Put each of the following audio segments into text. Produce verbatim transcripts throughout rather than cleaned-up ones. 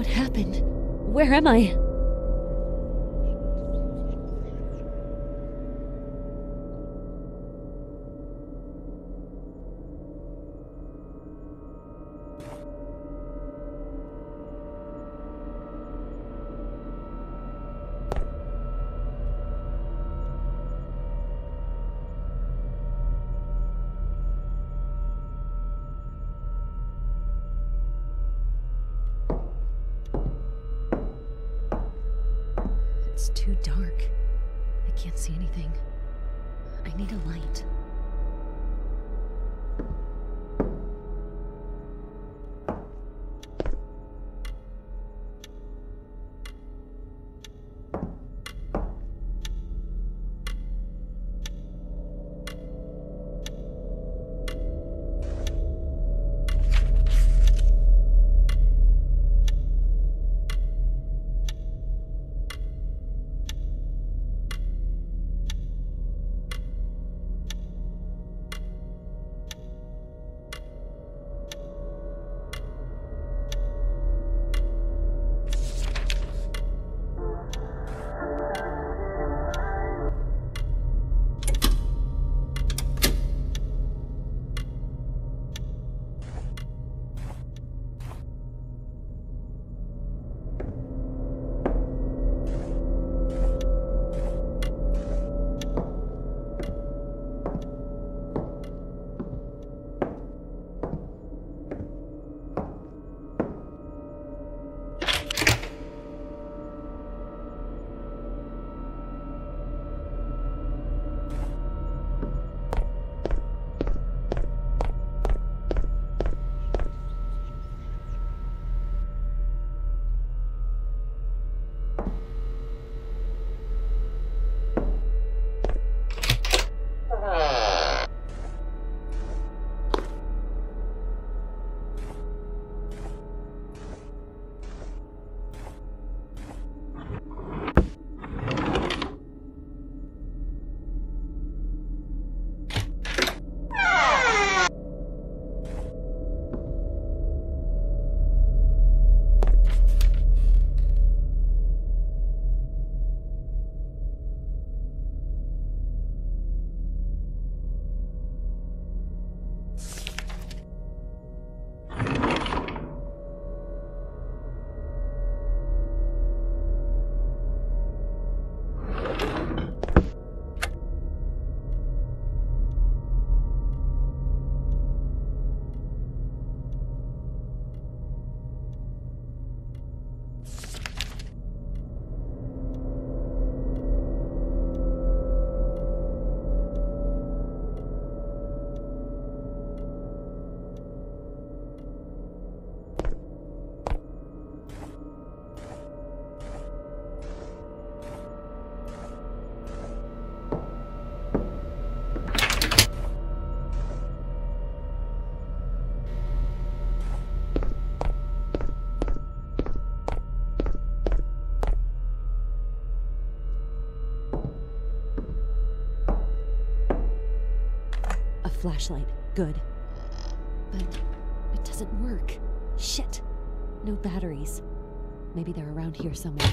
What happened? Where am I? It's too dark. I can't see anything. I need a light. Flashlight. Good. But it doesn't work. Shit. No batteries. Maybe they're around here somewhere.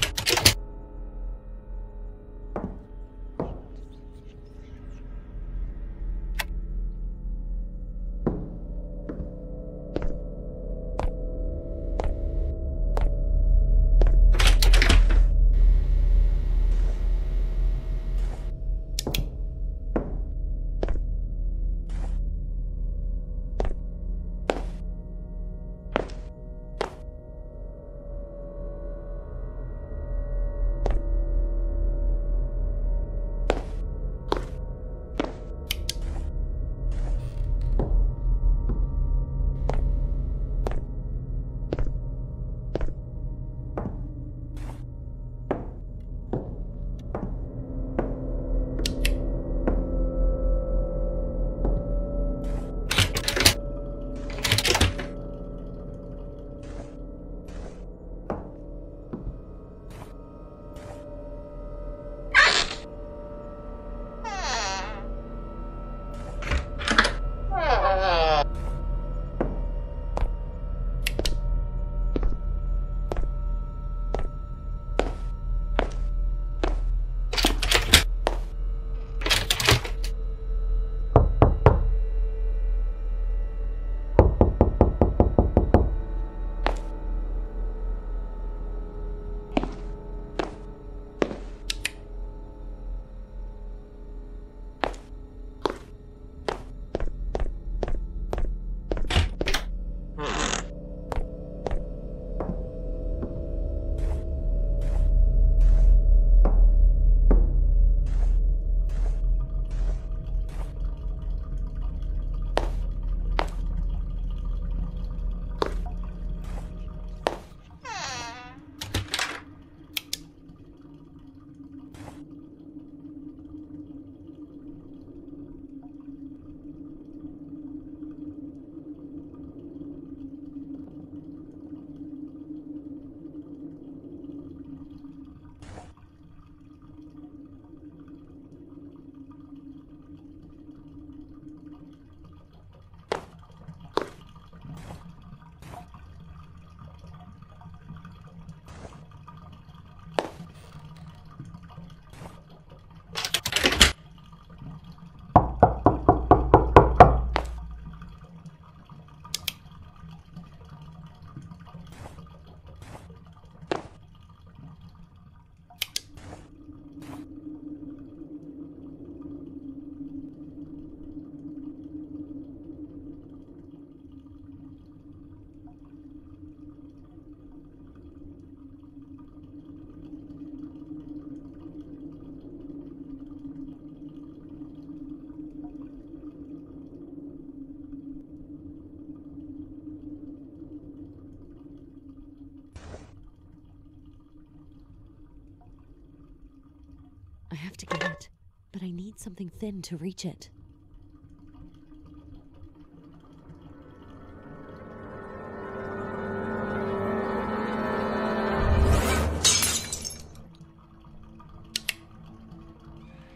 but I need something thin to reach it.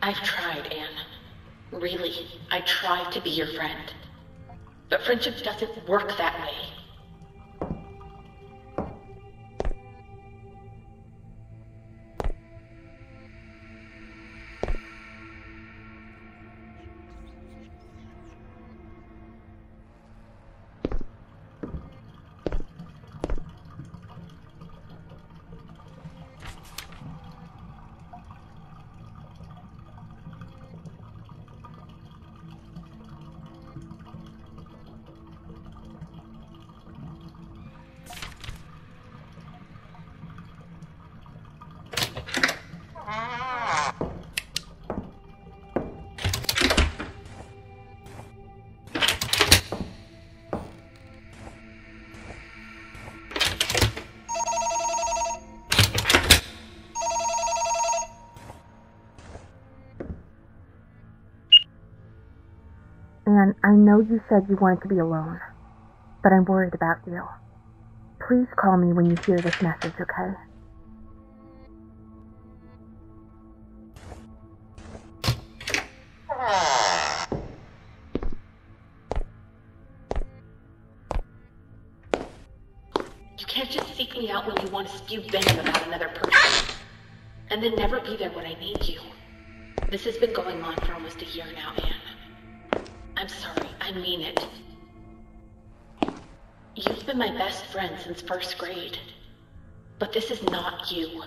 I've tried, Anne. Really, I tried to be your friend. But friendship doesn't work that way. Anne, I know you said you wanted to be alone, but I'm worried about you. Please call me when you hear this message, okay? You can't just seek me out when you want to spew venom about another person, and then never be there when I need you. This has been going on for almost a year now, Anne. I'm sorry, I mean it. You've been my best friend since first grade. But this is not you.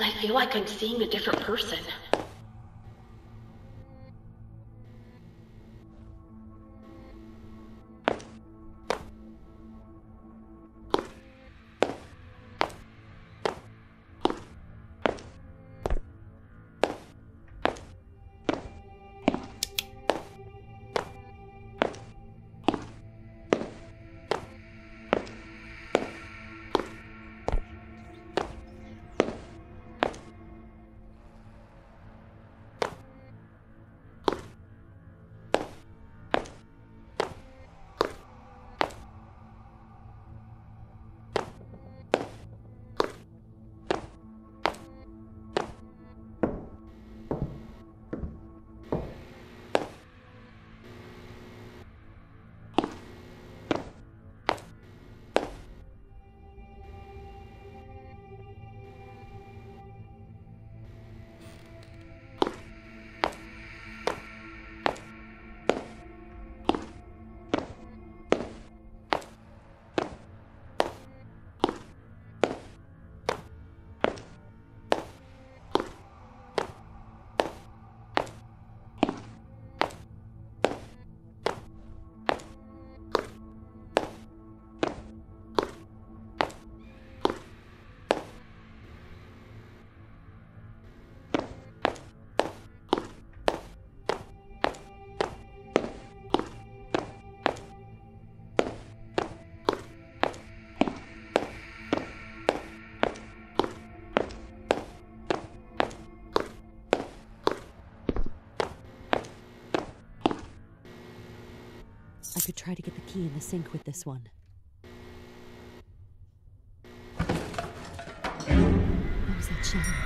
I feel like I'm seeing a different person. I could try to get the key in the sink with this one. What was that shadow?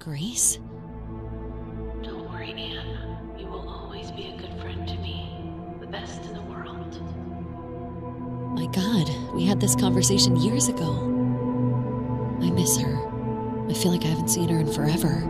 Grace? Don't worry, Anne. You will always be a good friend to me. The best in the world. My God, we had this conversation years ago. I miss her. I feel like I haven't seen her in forever.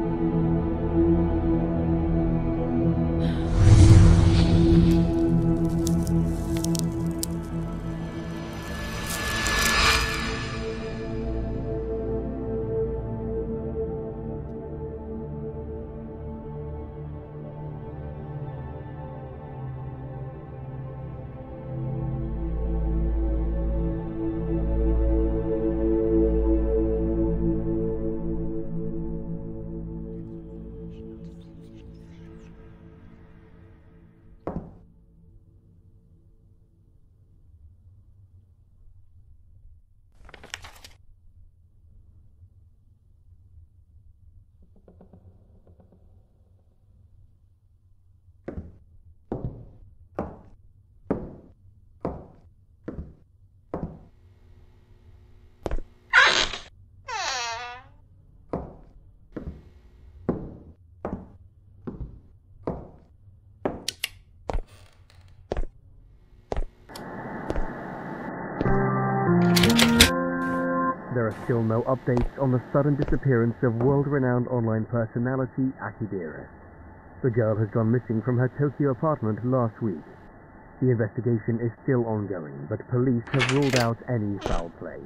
There are still no updates on the sudden disappearance of world-renowned online personality Akidearest. The girl has gone missing from her Tokyo apartment last week. The investigation is still ongoing, but police have ruled out any foul play.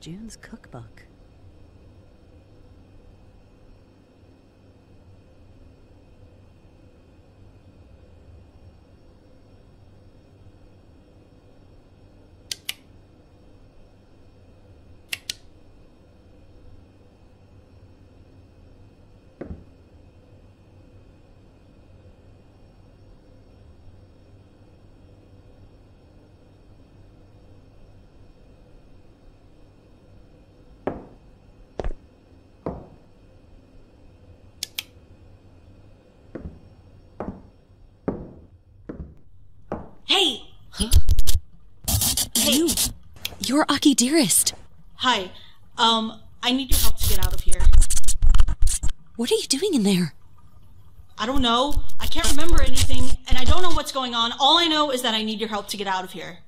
June's cookbook. Hey! Huh? Hey! You! You're Akidearest! Hi. Um, I need your help to get out of here. What are you doing in there? I don't know. I can't remember anything, and I don't know what's going on. All I know is that I need your help to get out of here.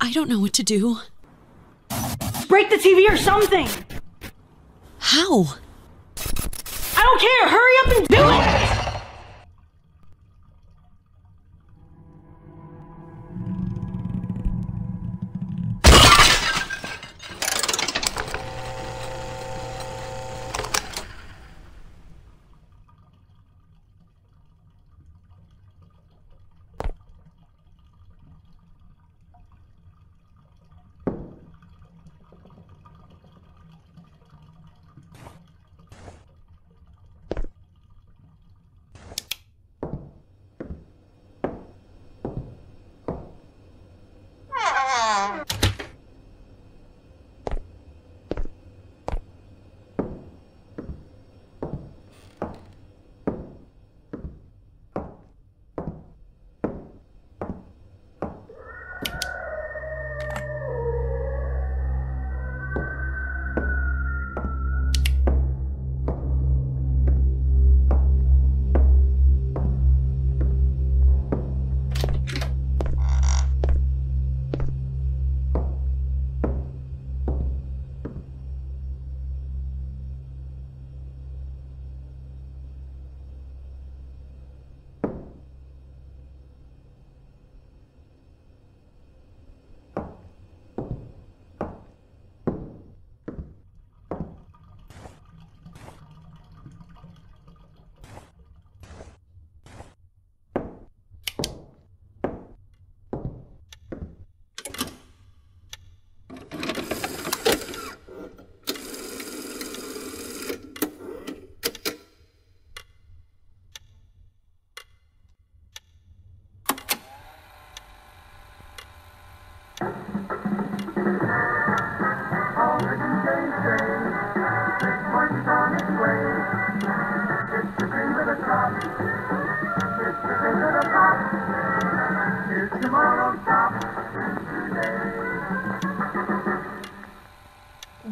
I don't know what to do. Break the T V or something! How? I don't care! Hurry up and do it!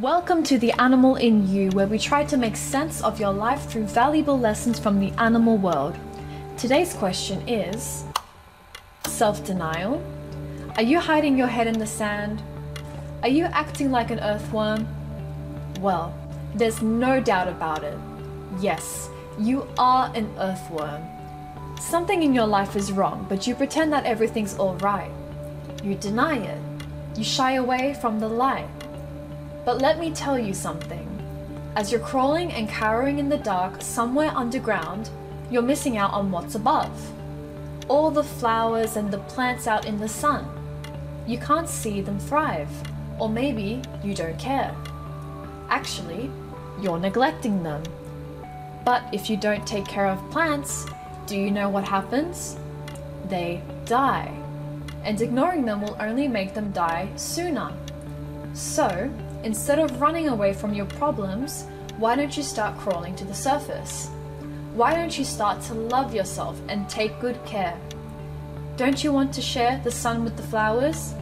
Welcome to The Animal in You, where we try to make sense of your life through valuable lessons from the animal world. Today's question is self-denial. Are you hiding your head in the sand? Are you acting like an earthworm? Well, there's no doubt about it. Yes, you are an earthworm. Something in your life is wrong, but you pretend that everything's all right. You deny it. You shy away from the light. But let me tell you something. As you're crawling and cowering in the dark somewhere underground, you're missing out on what's above. All the flowers and the plants out in the sun. You can't see them thrive, or maybe you don't care. Actually, you're neglecting them. But if you don't take care of plants, do you know what happens? They die. And ignoring them will only make them die sooner. So, instead of running away from your problems, why don't you start crawling to the surface? Why don't you start to love yourself and take good care? Don't you want to share the sun with the flowers?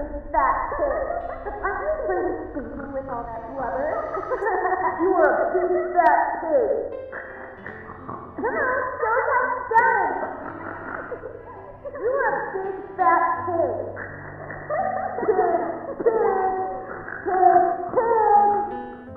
is that kid. I ain't really beating with all that blubber. You are a big fat pig. Come on, go like seven. You are a big fat pig. Pig, pig, pig,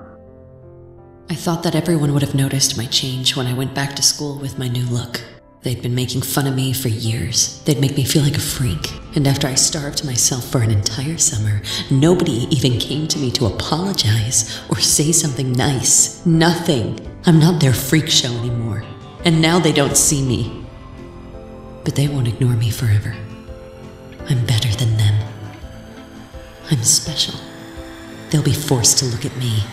pig. I thought that everyone would have noticed my change when I went back to school with my new look. They'd been making fun of me for years. They'd make me feel like a freak. And after I starved myself for an entire summer, nobody even came to me to apologize or say something nice. Nothing. I'm not their freak show anymore. And now they don't see me. But they won't ignore me forever. I'm better than them. I'm special. They'll be forced to look at me.